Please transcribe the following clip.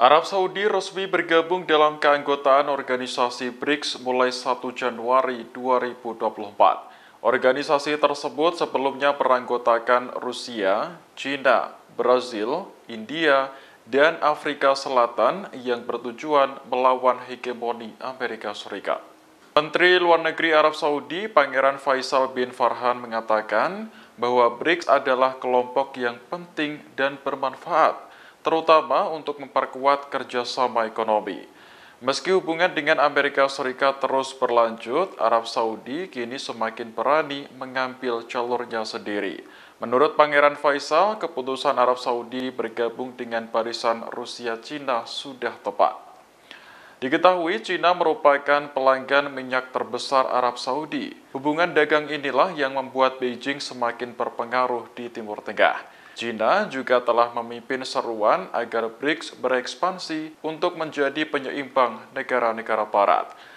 Arab Saudi resmi bergabung dalam keanggotaan organisasi BRICS mulai 1 Januari 2024. Organisasi tersebut sebelumnya beranggotakan Rusia, Cina, Brazil, India, dan Afrika Selatan yang bertujuan melawan hegemoni Amerika Serikat. Menteri Luar Negeri Arab Saudi Pangeran Faisal bin Farhan mengatakan bahwa BRICS adalah kelompok yang penting dan bermanfaat, terutama untuk memperkuat kerjasama ekonomi. Meski hubungan dengan Amerika Serikat terus berlanjut, Arab Saudi kini semakin berani mengambil jalurnya sendiri. Menurut Pangeran Faisal, keputusan Arab Saudi bergabung dengan barisan Rusia-Cina sudah tepat. Diketahui Cina merupakan pelanggan minyak terbesar Arab Saudi. Hubungan dagang inilah yang membuat Beijing semakin berpengaruh di Timur Tengah. Cina juga telah memimpin seruan agar BRICS berekspansi untuk menjadi penyeimbang negara-negara Barat.